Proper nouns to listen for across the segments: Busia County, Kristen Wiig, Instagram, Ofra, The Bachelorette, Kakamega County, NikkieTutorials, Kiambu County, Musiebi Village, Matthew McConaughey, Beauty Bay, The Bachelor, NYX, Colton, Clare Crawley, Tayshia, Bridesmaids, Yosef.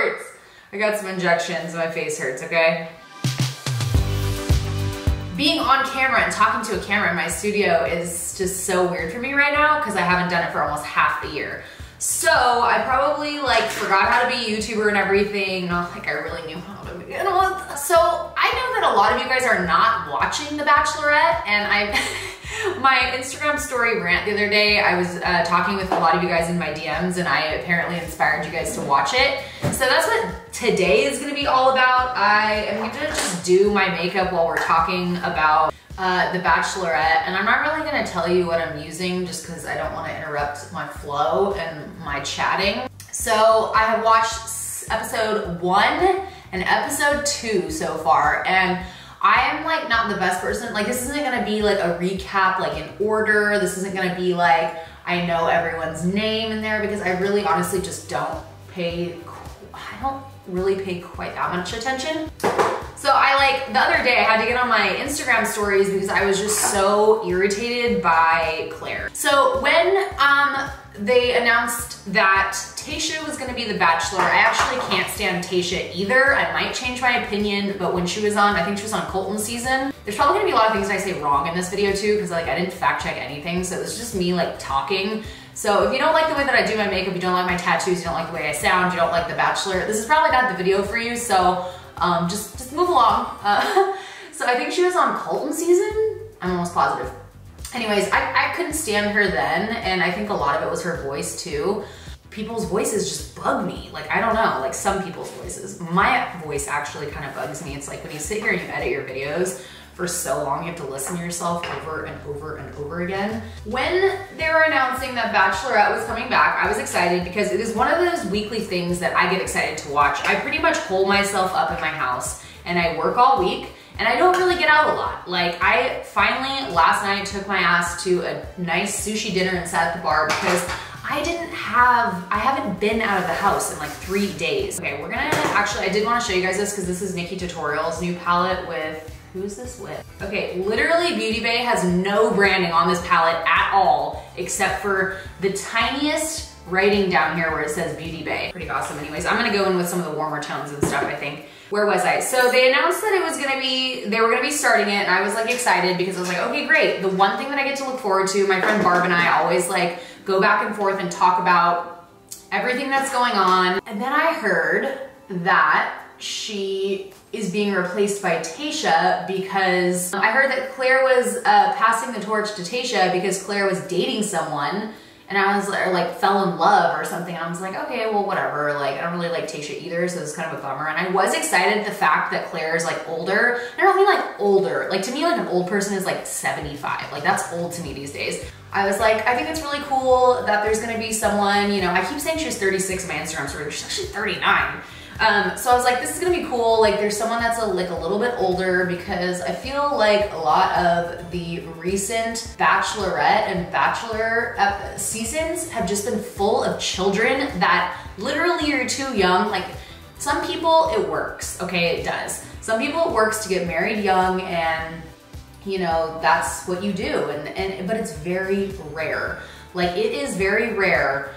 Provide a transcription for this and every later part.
hurts. I got some injections, my face hurts, okay? Being on camera and talking to a camera in my studio is just so weird for me right now because I haven't done it for almost half the year. So I probably like forgot how to be a YouTuber and everything, not like I really knew how to be. So I know that a lot of you guys are not watching The Bachelorette, and my Instagram story rant the other day, I was talking with a lot of you guys in my DMs, and I apparently inspired you guys to watch it. So that's what today is gonna be all about. I am gonna just do my makeup while we're talking about The Bachelorette, and I'm not really gonna tell you what I'm using just because I don't wanna interrupt my flow and my chatting. So I have watched episode 1 and episode 2 so far, and I am like not the best person. Like, this isn't gonna be like a recap, like in order. This isn't gonna be like I know everyone's name in there because I really honestly just don't pay, I don't really pay quite that much attention. So I like, the other day I had to get on my Instagram stories because I was just so irritated by Claire. So when they announced that Tayshia was gonna be The Bachelor, I actually can't stand Tayshia either. I might change my opinion, but when she was on, I think she was on Colton's season, there's probably gonna be a lot of things I say wrong in this video too, because like I didn't fact check anything, so it was just me like talking. So if you don't like the way that I do my makeup, you don't like my tattoos, you don't like the way I sound, you don't like The Bachelor, this is probably not the video for you, so just move along. So I think she was on Colton season? I'm almost positive. Anyways, I couldn't stand her then, and I think a lot of it was her voice too. People's voices just bug me. Like, I don't know, like some people's voices. My voice actually kind of bugs me. It's like when you sit here and you edit your videos for so long, you have to listen to yourself over and over and over again. When they were announcing that Bachelorette was coming back, I was excited because it is one of those weekly things that I get excited to watch. I pretty much hole myself up in my house and I work all week and I don't really get out a lot. Like, I finally last night took my ass to a nice sushi dinner and sat at the bar because I haven't been out of the house in like 3 days. Okay, we're gonna, actually, I did wanna show you guys this because this is NikkieTutorials' new palette with, who is this with? Okay, literally Beauty Bay has no branding on this palette at all, except for the tiniest writing down here where it says Beauty Bay. Pretty awesome. Anyways, I'm gonna go in with some of the warmer tones and stuff, I think. Where was I? So they announced that it was gonna be, they were gonna be starting it, and I was like excited because I was like, okay, great. The one thing that I get to look forward to, my friend Barb and I always like, go back and forth and talk about everything that's going on. And then I heard that she is being replaced by Tayshia because I heard that Claire was passing the torch to Tayshia because Claire was dating someone, and I was like fell in love or something, and I was like, okay, well whatever, like I don't really like Tayshia either, so it's kind of a bummer. And I was excited at the fact that Claire is like older, and I don't mean like older, like to me like an old person is like 75, like that's old to me these days. I was like, I think it's really cool that there's gonna be someone, you know, I keep saying she was 36 in my Instagram story, she's actually 39. So I was like, this is gonna be cool, like there's someone that's like a little bit older, because I feel like a lot of the recent Bachelorette and Bachelor seasons have just been full of children that literally are too young. Like, some people it works, okay, it does. Some people it works to get married young and, you know, that's what you do, but it's very rare. Like, it is very rare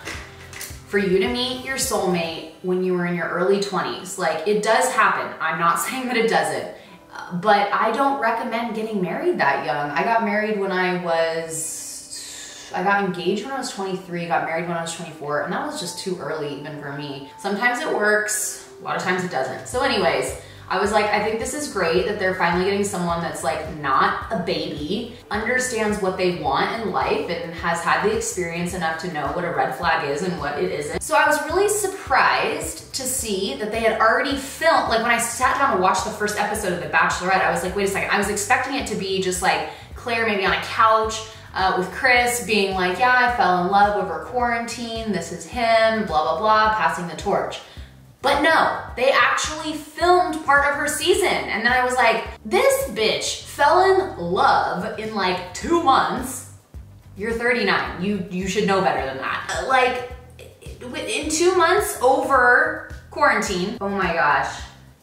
for you to meet your soulmate when you were in your early 20s. Like, it does happen. I'm not saying that it doesn't, but I don't recommend getting married that young. I got married when I got engaged when I was 23, got married when I was 24, and that was just too early even for me. Sometimes it works, a lot of times it doesn't. So anyways, I was like, I think this is great that they're finally getting someone that's like not a baby, understands what they want in life, and has had the experience enough to know what a red flag is and what it isn't. So I was really surprised to see that they had already filmed, like when I sat down to watch the first episode of The Bachelorette, I was like, wait a second, I was expecting it to be just like Claire maybe on a couch with Chris being like, yeah, I fell in love over quarantine, this is him, blah, blah, blah, passing the torch. But no, they actually filmed part of her season. And then I was like, this bitch fell in love in like 2 months. You're 39, you should know better than that. Like, within 2 months over quarantine, oh my gosh.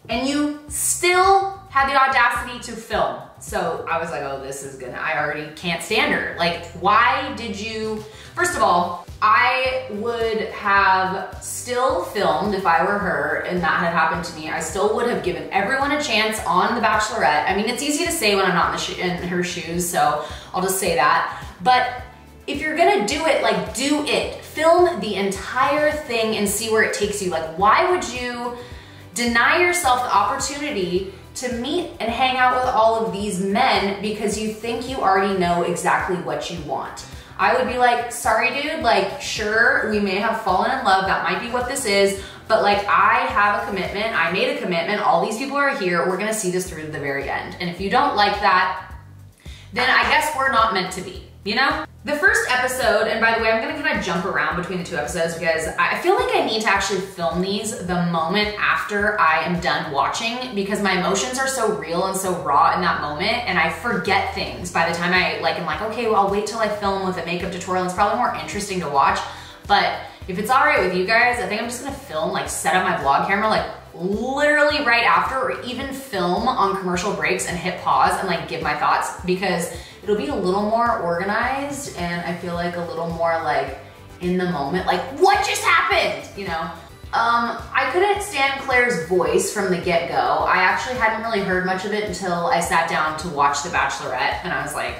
And you still had the audacity to film. So I was like, oh, this is gonna, I already can't stand her. Like, why did you, first of all, I would have still filmed if I were her and that had happened to me. I still would have given everyone a chance on The Bachelorette. I mean, it's easy to say when I'm not in her shoes, so I'll just say that. But if you're gonna do it, like, do it. Film the entire thing and see where it takes you. Like, why would you deny yourself the opportunity to meet and hang out with all of these men because you think you already know exactly what you want? I would be like, sorry dude, like, sure, we may have fallen in love, that might be what this is, but like, I have a commitment, I made a commitment, all these people are here, we're gonna see this through to the very end. And if you don't like that, then I guess we're not meant to be, you know? The first episode, and by the way, I'm gonna kind of jump around between the two episodes because I feel like I need to actually film these the moment after I am done watching because my emotions are so real and so raw in that moment, and I forget things by the time I like, I'm like, okay, well, I'll wait till I film with a makeup tutorial. It's probably more interesting to watch, but if it's all right with you guys, I think I'm just gonna film, like, set up my vlog camera, like, literally right after, or even film on commercial breaks and hit pause and like give my thoughts, because it'll be a little more organized and I feel like a little more like in the moment, like, what just happened, you know? I couldn't stand Claire's voice from the get-go. I actually hadn't really heard much of it until I sat down to watch The Bachelorette, and I was like,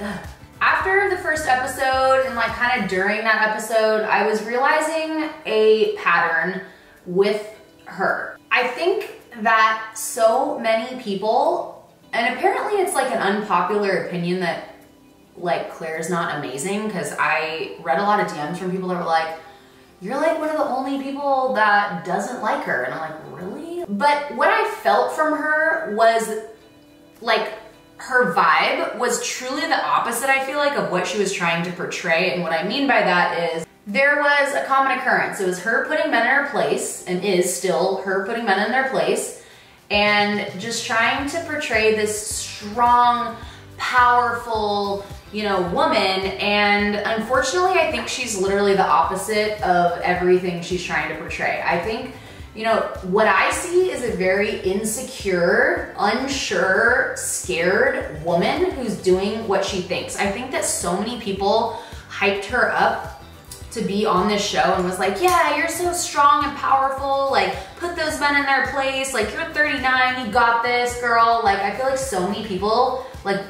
ugh. After the first episode and like kind of during that episode, I was realizing a pattern with her. I think that so many people, and apparently it's like an unpopular opinion that like Claire's not amazing, because I read a lot of DMs from people that were like, you're like one of the only people that doesn't like her. And I'm like, really? But what I felt from her was like, her vibe was truly the opposite, I feel like, of what she was trying to portray. And what I mean by that is there was a common occurrence. It was her putting men in her place, and is still her putting men in their place, and just trying to portray this strong, powerful, you know, woman. And unfortunately, I think she's literally the opposite of everything she's trying to portray. I think, you know, what I see is a very insecure, unsure, scared woman who's doing what she thinks. I think that so many people hyped her up to be on this show and was like, yeah, you're so strong and powerful, like, put those men in their place, like, you're 39, you got this, girl. Like, I feel like so many people, like,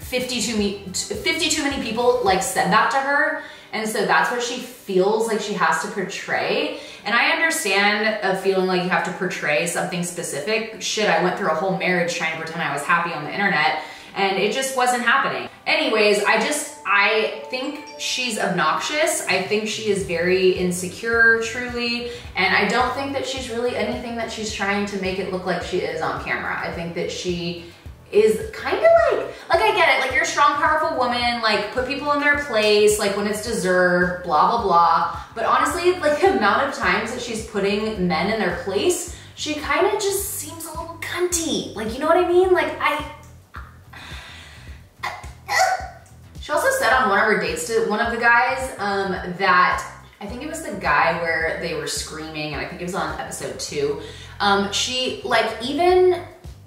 50 too many people like said that to her. And so that's what she feels like she has to portray. And I understand a feeling like you have to portray something specific. Shit, I went through a whole marriage trying to pretend I was happy on the internet, and it just wasn't happening. Anyways, I think she's obnoxious. I think she is very insecure, truly. And I don't think that she's really anything that she's trying to make it look like she is on camera. I think that she is kind of like I get it, like, you're a strong, powerful woman, like, put people in their place, like, when it's deserved, blah, blah, blah. But honestly, like, the amount of times that she's putting men in their place, she kind of just seems a little cunty. Like, you know what I mean? Like, She also said on one of her dates to one of the guys that, I think it was the guy where they were screaming, and I think it was on episode 2, she, like, even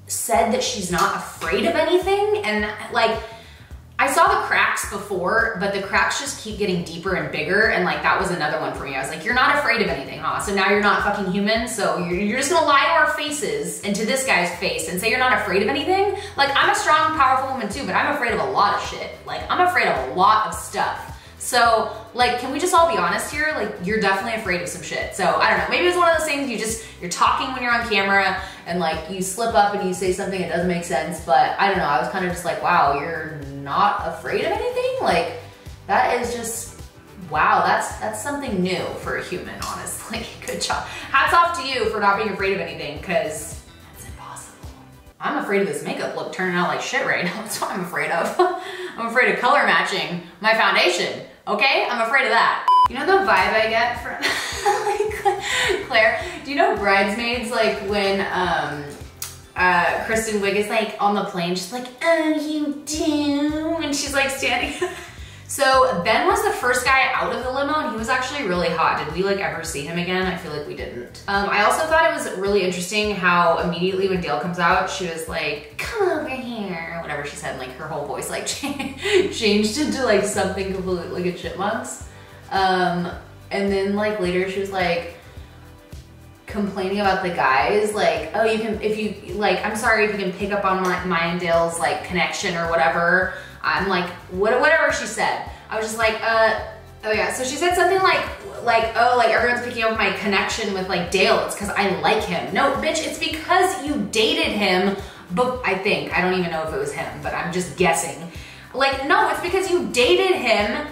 said that she's not afraid of anything. And like, I saw the cracks before, but the cracks just keep getting deeper and bigger, and like, that was another one for me. I was like, you're not afraid of anything, huh? So now you're not fucking human, so you're just gonna lie to our faces and to this guy's face and say you're not afraid of anything? Like, I'm a strong, powerful woman too, but I'm afraid of a lot of shit. Like, I'm afraid of a lot of stuff. So like, can we just all be honest here? Like, you're definitely afraid of some shit. So I don't know, maybe it's one of those things you're talking when you're on camera and like you slip up and you say something that doesn't make sense, but I don't know, I was kind of just like, wow, you're not afraid of anything? Like, that is just, wow, that's something new for a human, honestly. Good job. Hats off to you for not being afraid of anything, because that's impossible. I'm afraid of this makeup look turning out like shit right now. That's what I'm afraid of. I'm afraid of color matching my foundation. Okay, I'm afraid of that. You know the vibe I get from like, Claire? Do you know Bridesmaids, like, when Kristen Wiig is like on the plane, she's like, oh, you do? And she's like standing, So Ben was the first guy out of the limo and he was actually really hot. Did we like ever see him again? I feel like we didn't. I also thought it was really interesting how immediately when Dale comes out, she was like, come over here, whatever she said, like her whole voice like changed into like something completely like a chipmunk's. And then like later she was like complaining about the guys, like, oh, you can, if you, like, I'm sorry if you can pick up on my and Dale's like connection or whatever. I'm like, whatever she said. I was just like, oh yeah. So she said something like, oh, like everyone's picking up my connection with like Dale. It's because I like him. No, bitch, it's because you dated him, but I think, I don't even know if it was him, but I'm just guessing. Like, no, it's because you dated him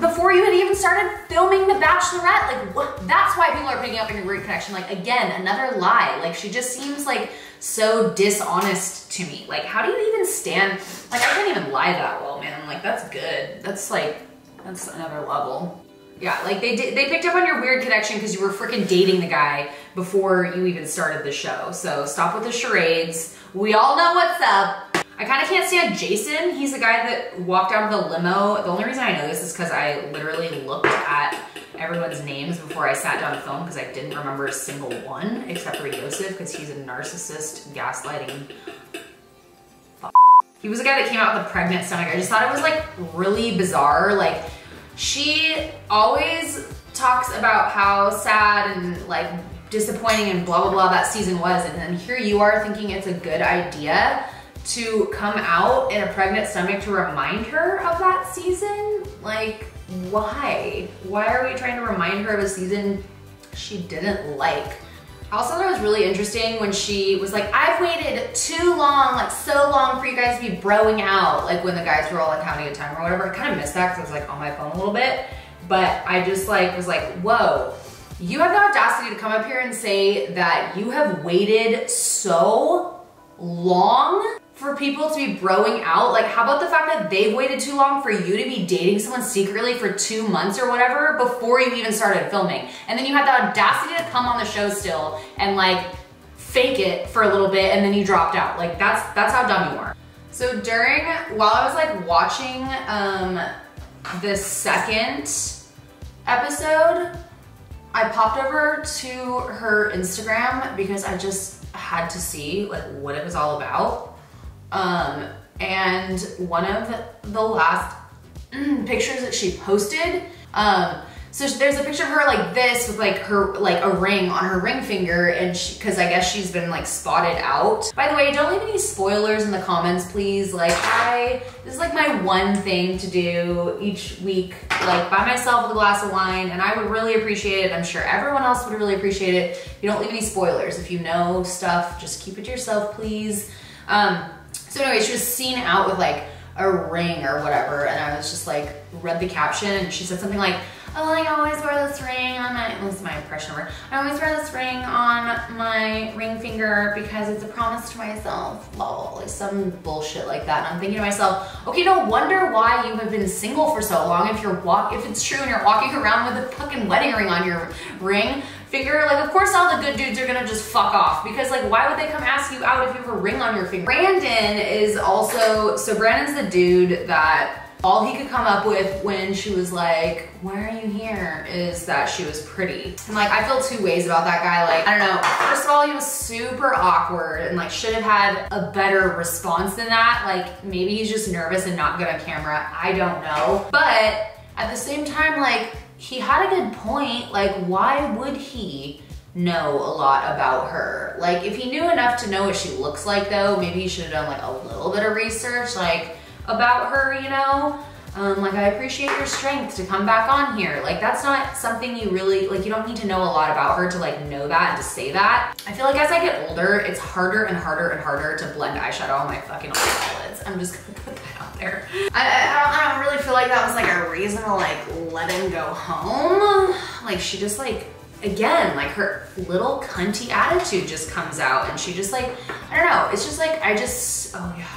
before you had even started filming The Bachelorette. Like, what? That's why people are picking up on your weird connection. Like, again, another lie. Like, she just seems like so dishonest to me. Like, how do you even stand? Like, I can't even lie that well, man. I'm like, that's good. That's like, that's another level. Yeah, like they picked up on your weird connection because you were freaking dating the guy before you even started the show. So stop with the charades. We all know what's up. I kind of can't stand Jason. He's the guy that walked out of the limo. The only reason I know this is because I literally looked at everyone's names before I sat down to film because I didn't remember a single one except for Yosef because he's a narcissist gaslighting. He was the guy that came out with a pregnant stomach. I just thought it was like really bizarre. Like she always talks about how sad and like disappointing and blah, blah, blah that season was. And then here you are thinking it's a good idea to come out in a pregnant stomach to remind her of that season? Like, why? Why are we trying to remind her of a season she didn't like? I also thought it was really interesting when she was like, I've waited too long, like so long for you guys to be broing out, like when the guys were all like having a time or whatever. I kind of missed that because I was like on my phone a little bit, but I just like was like, whoa, you have the audacity to come up here and say that you have waited so long for people to be broing out? Like, how about the fact that they've waited too long for you to be dating someone secretly for 2 months or whatever before you even started filming? And then you had the audacity to come on the show still and like fake it for a little bit and then you dropped out. Like that's how dumb you are. So while I was like watching the second episode, I popped over to her Instagram because I just had to see like what it was all about. And one of the last pictures that she posted, so there's a picture of her like this with like her, like a ring on her ring finger and she, cause I guess she's been like spotted out. By the way, don't leave any spoilers in the comments, please. Like this is like my one thing to do each week, like by myself with a glass of wine, and I would really appreciate it. I'm sure everyone else would really appreciate it. If you don't leave any spoilers. If you know stuff, just keep it to yourself, please. So anyway, she was seen out with like a ring or whatever, and I was just like, read the caption, and she said something like, oh, I always wear this ring on my, this is my impression of her, I always wear this ring on my ring finger because it's a promise to myself, lol, like some bullshit like that. And I'm thinking to myself, okay, no wonder why you have been single for so long if you're if it's true and you're walking around with a fucking wedding ring on your ring finger. Like, of course all the good dudes are gonna just fuck off because like, why would they come ask you out if you have a ring on your finger? Brandon is also, so Brandon's the dude that all he could come up with when she was like, why are you here, is that she was pretty. And like, I feel two ways about that guy. Like, I don't know, first of all, he was super awkward and like should have had a better response than that. Like, maybe he's just nervous and not good on camera, I don't know. But at the same time, like, he had a good point. Like, why would he know a lot about her? Like, if he knew enough to know what she looks like though, maybe he should have done like a little bit of research like about her, you know? Like, I appreciate your strength to come back on here. Like, that's not something you really, like, you don't need to know a lot about her to like know that and to say that. I feel like as I get older, it's harder and harder and harder to blend eyeshadow on my fucking eyelids. I'm just gonna put that out there. I don't really feel like that was like a reason to like let him go home. Like, she just like, again, like her little cunty attitude just comes out and she just like, I don't know. It's just like, I just, oh yeah.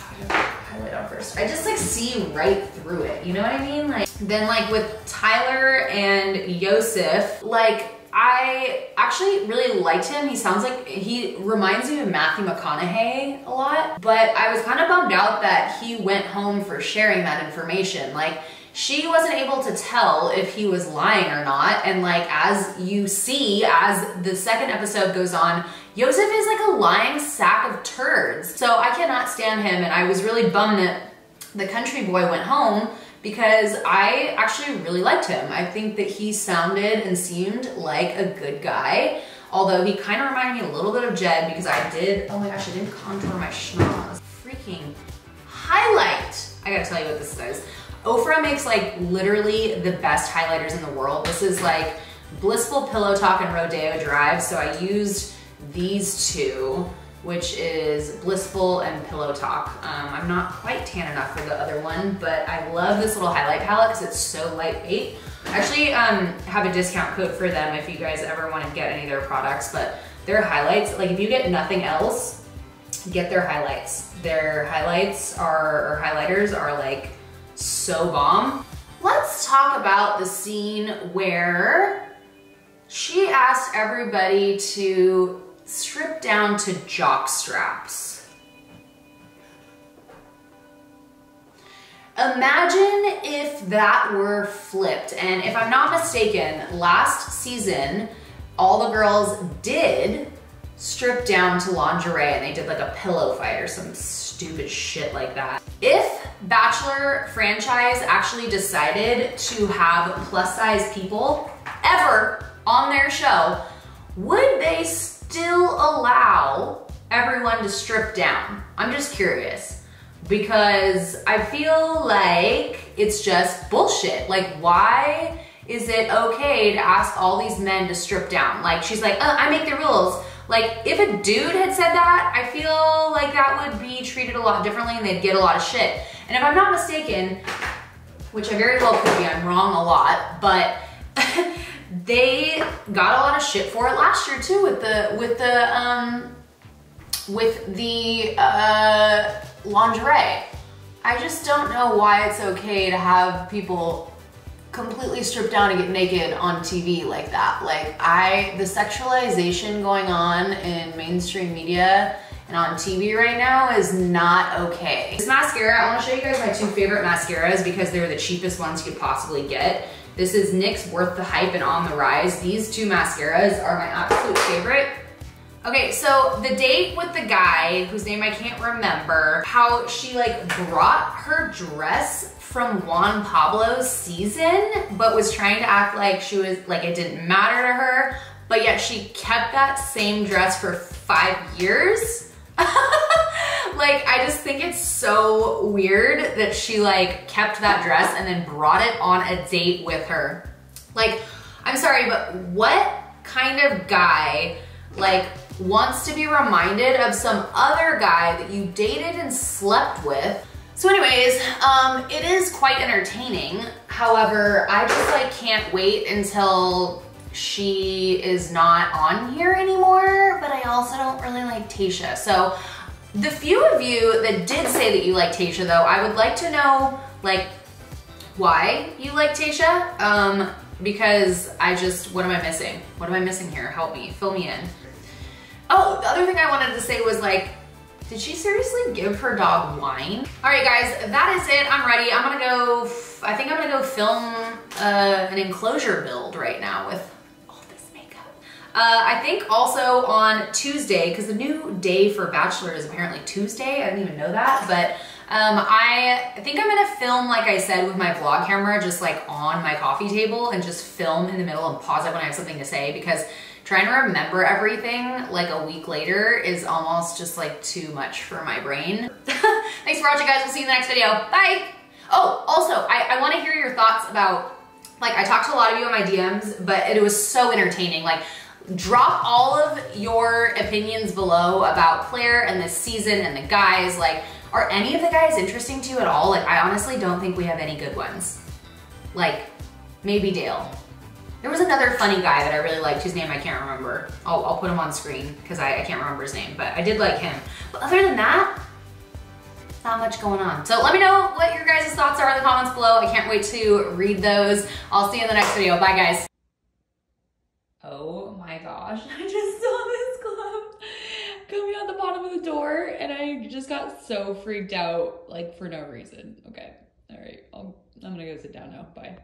I just like see right through it, you know what I mean? Like, then like with Tyler and Yosef, like I actually really liked him. He sounds like, he reminds me of Matthew McConaughey a lot, but I was kind of bummed out that he went home for sharing that information. Like, she wasn't able to tell if he was lying or not, and like, as you see, as the second episode goes on, Joseph is like a lying sack of turds. So I cannot stand him, and I was really bummed that the country boy went home because I actually really liked him. I think that he sounded and seemed like a good guy, although he kind of reminded me a little bit of Jed because I did, oh my gosh, I didn't contour my schnoz. Freaking highlight! I gotta tell you what this is. Ofra makes like literally the best highlighters in the world. This is like Blissful Pillow Talk and Rodeo Drive. So I used these two, which is Blissful and Pillow Talk. I'm not quite tan enough for the other one, but I love this little highlight palette because it's so lightweight. I actually have a discount code for them if you guys ever want to get any of their products, but their highlights, like if you get nothing else, get their highlights. Their highlights are, or highlighters are like, so bomb. Let's talk about the scene where she asked everybody to strip down to jock straps. Imagine if that were flipped. And if I'm not mistaken, last season, all the girls did strip down to lingerie and they did like a pillow fight or some stupid shit like that. If Bachelor franchise actually decided to have plus size people ever on their show, would they still allow everyone to strip down? I'm just curious because I feel like it's just bullshit. Like, why is it okay to ask all these men to strip down? Like, she's like, oh, I make the rules. Like, if a dude had said that, I feel like that would be treated a lot differently and they'd get a lot of shit. And if I'm not mistaken, which I very well could be, I'm wrong a lot, but they got a lot of shit for it last year too with the lingerie. I just don't know why it's okay to have people completely stripped down and get naked on TV like that. Like, the sexualization going on in mainstream media and on TV right now is not okay. This mascara, I wanna show you guys my two favorite mascaras because they're the cheapest ones you could possibly get. This is NYX Worth the Hype and On the Rise. These two mascaras are my absolute favorite. Okay, so the date with the guy, whose name I can't remember, how she like brought her dress from Juan Pablo's season, but was trying to act like she was, like it didn't matter to her, but yet she kept that same dress for 5 years. Like, I just think it's so weird that she like kept that dress and then brought it on a date with her. Like, I'm sorry, but what kind of guy like wants to be reminded of some other guy that you dated and slept with? So anyways, it is quite entertaining. However, I just like can't wait until she is not on here anymore, but I also don't really like Tayshia. So the few of you that did say that you like Tayshia though, I would like to know like why you like Tayshia, because I just, what am I missing? What am I missing here? Help me, fill me in. Oh, the other thing I wanted to say was like, did she seriously give her dog wine? All right guys, that is it. I'm ready. I'm gonna go, I think I'm gonna go film an enclosure build right now with all this makeup. I think also on Tuesday, because the new day for Bachelor is apparently Tuesday. I didn't even know that, but I think I'm gonna film, like I said, with my vlog camera, just like on my coffee table and just film in the middle and pause it when I have something to say, because trying to remember everything like a week later is almost just like too much for my brain. Thanks for watching guys, we'll see you in the next video, bye! Oh, also, I wanna hear your thoughts about, like I talked to a lot of you in my DMs, but it was so entertaining. Like, drop all of your opinions below about Claire and this season and the guys. Like, are any of the guys interesting to you at all? Like, I honestly don't think we have any good ones. Like, maybe Dale. There was another funny guy that I really liked whose name I can't remember. I'll put him on screen because I can't remember his name, but I did like him. But other than that, not much going on. So let me know what your guys' thoughts are in the comments below. I can't wait to read those. I'll see you in the next video. Bye guys. Oh. Oh my gosh, I just saw this club coming out the bottom of the door and I just got so freaked out, like for no reason. Okay, all right, I'm gonna go sit down now, bye.